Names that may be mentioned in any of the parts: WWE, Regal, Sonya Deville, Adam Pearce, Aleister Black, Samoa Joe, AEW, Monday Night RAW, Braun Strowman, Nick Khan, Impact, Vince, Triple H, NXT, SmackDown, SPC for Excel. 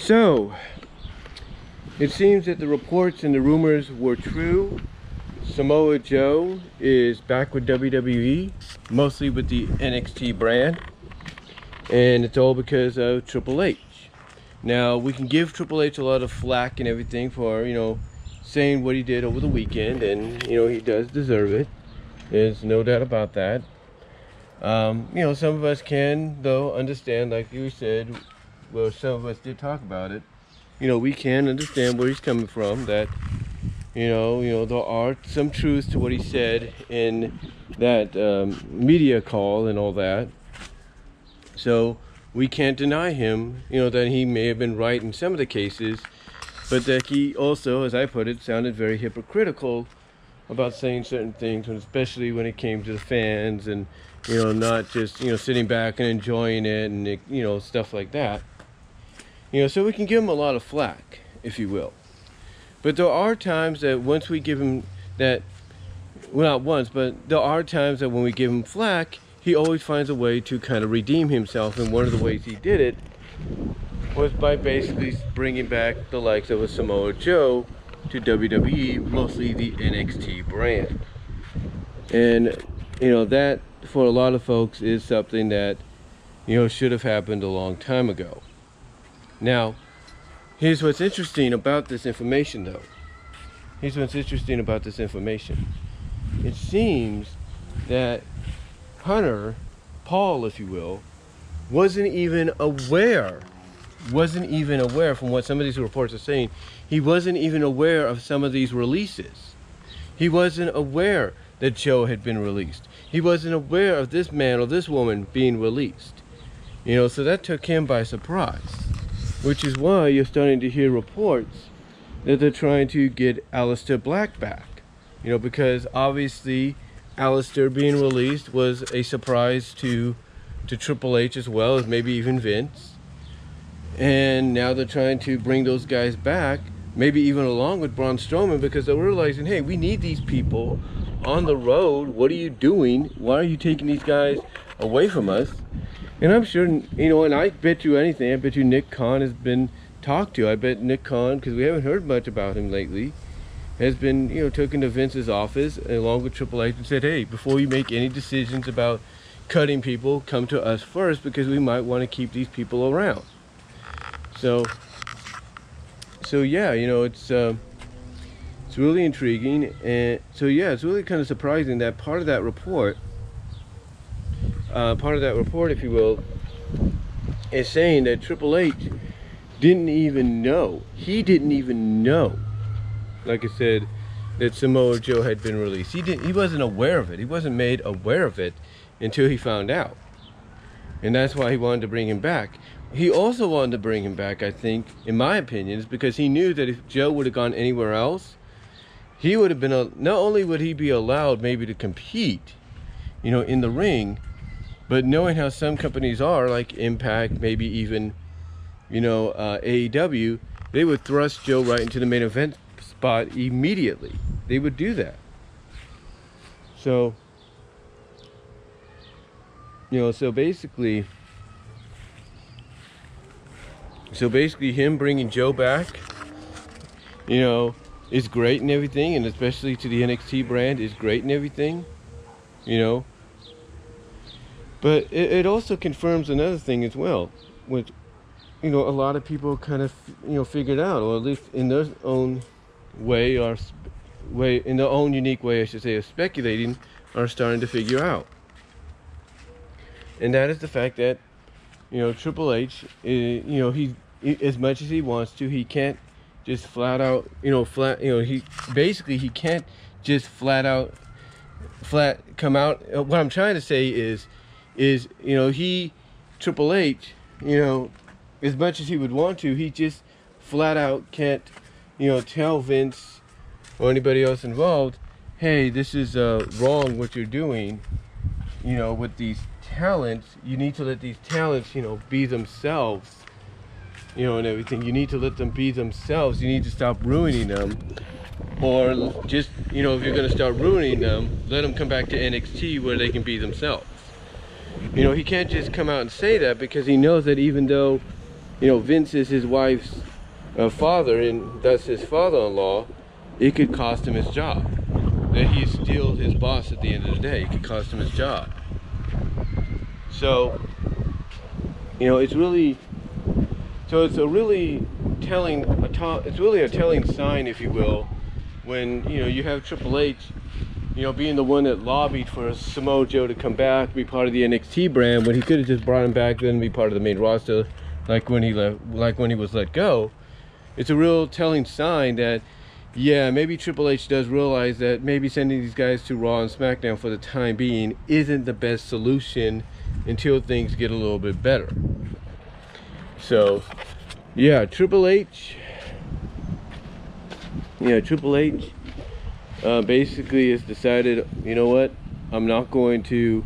So, it seems that the reports and the rumors were true. Samoa Joe is back with WWE, mostly with the NXT brand. And it's all because of Triple H. Now, we can give Triple H a lot of flack and everything for, you know, saying what he did over the weekend, and, you know, he does deserve it. There's no doubt about that. You know, some of us can, though, understand, like you said, well, some of us did talk about it. You know, we can understand where he's coming from, that, you know, there are some truths to what he said in that media call and all that. So we can't deny him, you know, that he may have been right in some of the cases, but that he also, as I put it, sounded very hypocritical about saying certain things, and especially when it came to the fans and, you know, not just, you know, sitting back and enjoying it and, you know, stuff like that. You know, so we can give him a lot of flack, if you will. But there are times that once we give him that, well, not once, but there are times that when we give him flack, he always finds a way to kind of redeem himself. And one of the ways he did it was by basically bringing back the likes of a Samoa Joe to WWE, mostly the NXT brand. And, you know, that for a lot of folks is something that, you know, should have happened a long time ago. Now, here's what's interesting about this information, though. It seems that Hunter, Paul, if you will, wasn't even aware, from what some of these reports are saying, he wasn't even aware of some of these releases. He wasn't aware that Joe had been released. He wasn't aware of this man or this woman being released. You know, so that took him by surprise, which is why you're starting to hear reports that they're trying to get Aleister Black back. You know, because obviously Aleister being released was a surprise to Triple H, as well as maybe even Vince. And now they're trying to bring those guys back, maybe even along with Braun Strowman, because they're realizing, hey, we need these people on the road. What are you doing? Why are you taking these guys away from us? And I'm sure, you know, and I bet you anything, I bet you Nick Khan has been talked to. I bet Nick Khan, because we haven't heard much about him lately, has been, you know, taken to Vince's office along with Triple H and said, hey, before you make any decisions about cutting people, come to us first, because we might want to keep these people around. So yeah, you know, it's really intriguing. And so yeah, it's really kind of surprising that part of that report, if you will, is saying that Triple H didn't even know. He didn't even know, like I said, that Samoa Joe had been released. He wasn't aware of it. He wasn't made aware of it until he found out. And that's why he wanted to bring him back. He also wanted to bring him back, I think, in my opinion, is because he knew that if Joe would have gone anywhere else, he would have been, not only would he be allowed maybe to compete, you know, in the ring, but knowing how some companies are, like Impact, maybe even, you know, AEW, they would thrust Joe right into the main event spot immediately. They would do that. So, you know, so basically him bringing Joe back, you know, is great and everything, and especially to the NXT brand is great and everything, you know. But it also confirms another thing as well, which, you know, a lot of people kind of, you know, figured out, or at least in their own way, in their own unique way, I should say, of speculating, are starting to figure out. And that is the fact that, you know, Triple H, you know, he, as much as he wants to, he can't just flat out, you know, he can't just flat come out. What I'm trying to say is, you know, Triple H, you know, as much as he would want to, he just flat out can't, you know, tell Vince or anybody else involved, hey, this is wrong what you're doing, you know, with these talents. You need to let these talents, you know, be themselves, you know, and everything. You need to let them be themselves. You need to stop ruining them. Or just, you know, if you're going to start ruining them, let them come back to NXT where they can be themselves. You know, he can't just come out and say that, because he knows that even though you know, Vince is his wife's father, and that's his father-in-law, it could cost him his job. That he's still his boss at the end of the day. It could cost him his job. So, you know, it's really, so it's a really telling, it's really a telling sign, if you will, when, you know, you have Triple H, you know, being the one that lobbied for Samoa Joe to come back, be part of the NXT brand, when he could have just brought him back, then be part of the main roster, like when he left, like when he was let go. It's a real telling sign that, yeah, maybe Triple H does realize that maybe sending these guys to Raw and SmackDown for the time being isn't the best solution until things get a little bit better. So, yeah, Triple H, basically has decided, you know what, I'm not going to,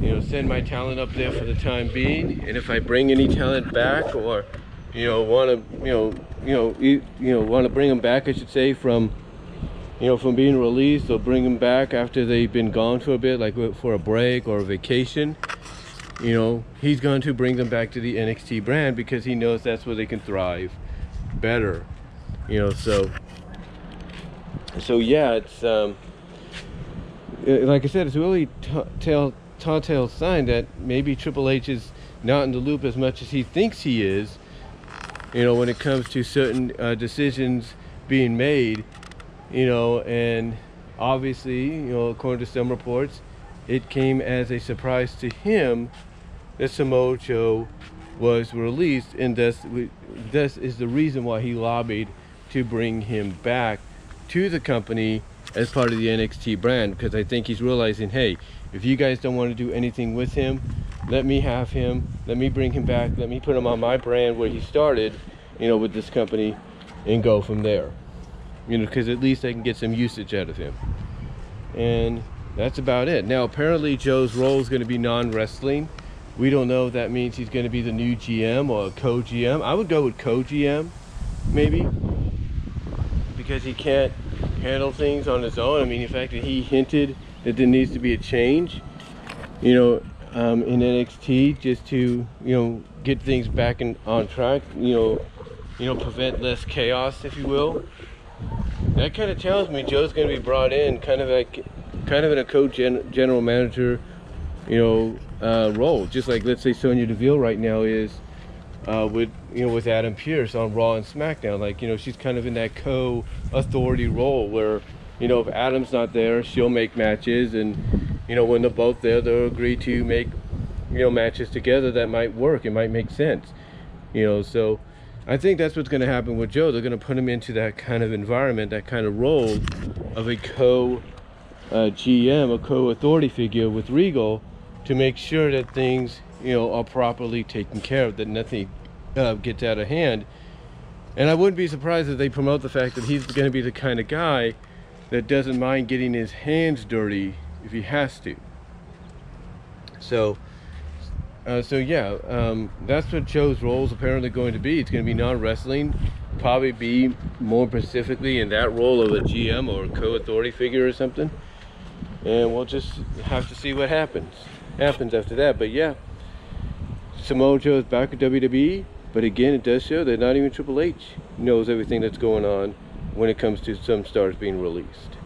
you know, send my talent up there for the time being, and if I bring any talent back, or, you know, want to, want to bring them back, I should say, from, you know, from being released, or bring them back after they've been gone for a bit, like for a break or a vacation, you know, he's going to bring them back to the NXT brand, because he knows that's where they can thrive better, you know. So yeah, it's like I said, it's really telltale sign that maybe Triple H is not in the loop as much as he thinks he is, you know, when it comes to certain decisions being made, you know. And obviously, you know, according to some reports, it came as a surprise to him that Samoa Joe was released, and this is the reason why he lobbied to bring him back to the company as part of the NXT brand, because I think he's realizing, hey, if you guys don't want to do anything with him, let me have him, let me bring him back, let me put him on my brand where he started, you know, with this company, and go from there, you know, because at least I can get some usage out of him. And that's about it. Now apparently Joe's role is going to be non-wrestling. We don't know if that means he's going to be the new GM or co-GM. I would go with co-GM, maybe, because he can't handle things on his own. I mean, in fact, he hinted that there needs to be a change, you know, in NXT, just to, you know, get things back on track, you know, prevent less chaos, if you will. That kind of tells me Joe's going to be brought in kind of like, kind of in a general manager, you know, role, just like, let's say, Sonya Deville right now is with Adam Pearce on Raw and SmackDown. Like, you know, she's kind of in that co-authority role where, you know, if Adam's not there, she'll make matches, and, you know, when they're both there, they'll agree to make, you know, matches together that might work, it might make sense, you know. So I think that's what's going to happen with Joe. They're going to put him into that kind of environment, that kind of role of a co-GM, a co-authority figure with Regal, to make sure that things, you know, are properly taken care of, that nothing gets out of hand. And I wouldn't be surprised if they promote the fact that he's going to be the kind of guy that doesn't mind getting his hands dirty if he has to. So that's what Joe's role is apparently going to be. It's going to be non-wrestling, probably be more specifically in that role of a GM or a co-authority figure or something, and we'll just have to see what happens after that. But yeah, Samoa Joe is back at WWE, but again, it does show that not even Triple H knows everything that's going on when it comes to some stars being released.